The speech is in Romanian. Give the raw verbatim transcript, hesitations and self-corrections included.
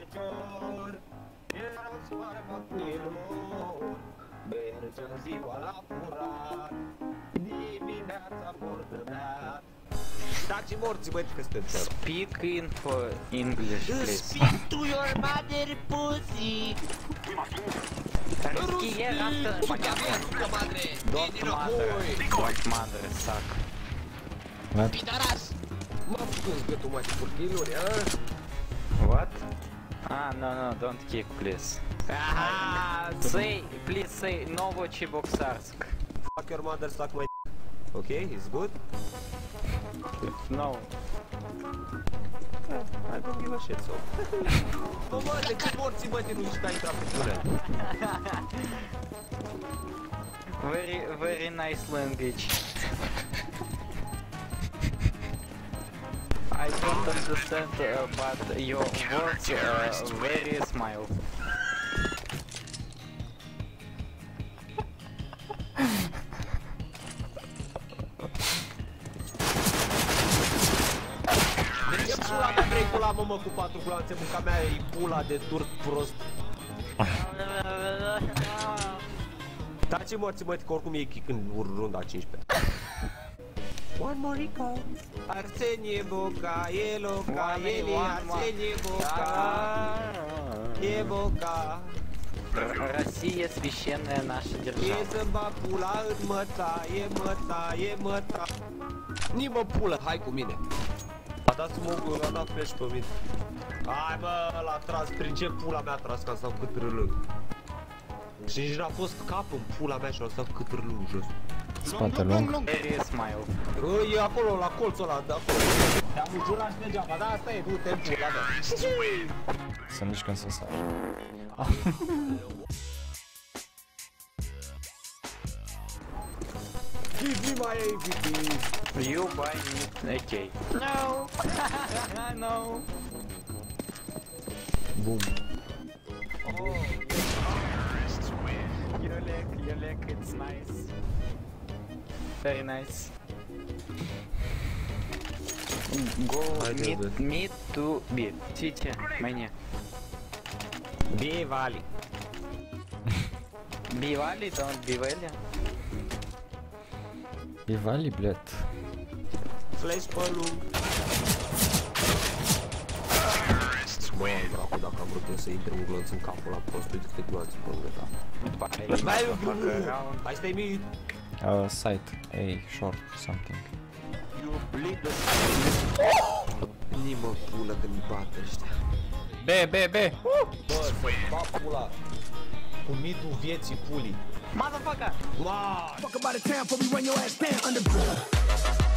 fecior, erau soare matinul, mergeam ziua la furat, dimineața murdărat. Dați-i morții, băi, că suntem țară. Speak in for English, please. Speak to your mother, pussy. Ruski, suca madre, dă-i dinapoi. Dog mother, suck. Pidaras! M-am putut-ți gătul, mă, de purghinuri, a? What? Ah, no, no, don't kick, please. Aha, say, please say, Novochiboksarsk. Fuck your mother, suck my d***. Ok, it's good? No. I don't give a shit, so. Bă, bă, de ce morții, bă, de nu-și dai trapezură? Very, very nice language. I don't understand, uh, but your words uh, very smile. Pula, mă, cu patru gloanțe, munca mea e pula de turc prost. Taci morții, mă, că oricum e kick în runda a cincisprezecea. One more recall. Arsenie Boca, e loca, e Arsenie Boca, e Boca. Россия священная наша держава. E zâmba pula în măta, e măta, e măta. Nimă pula, hai cu mine. A dat smogul, a dat flash pe mine. Hai, bă, l-a tras, prin ce pula mea a tras, că am stat cât râlâng. Și nici n-a fost cap în pula mea și am stat cât râlâng jos. Spate lung. E acolo, la colțul ăla, de acolo. Te-am ujurat și degeaba, da, asta e, du-te-n pula mea. Să mișc în sus. Give me my A V P. You buy me. Okay. No. No. Boom. Oh. Your leg, your leg. It's nice. Very nice. Go meet me to be. Tite, мне. Be Valley. Be Valley, don't be Valley. И вали, блядь. Флэш по лунг. Bă, dacă am vrut să intri un glonț în capul ăla prost, uite câte glonțe pe lângă ta. Let's buy you glue! Hai să te imit! Sight, A, short, something. You bleed the sight! Nimă pula că mi bată ăștia. B, B, B! Bă, bă pula! Cu mitul vieții pulii. Motherfucker! Wow! Fuck about a town for me, run your ass down underground.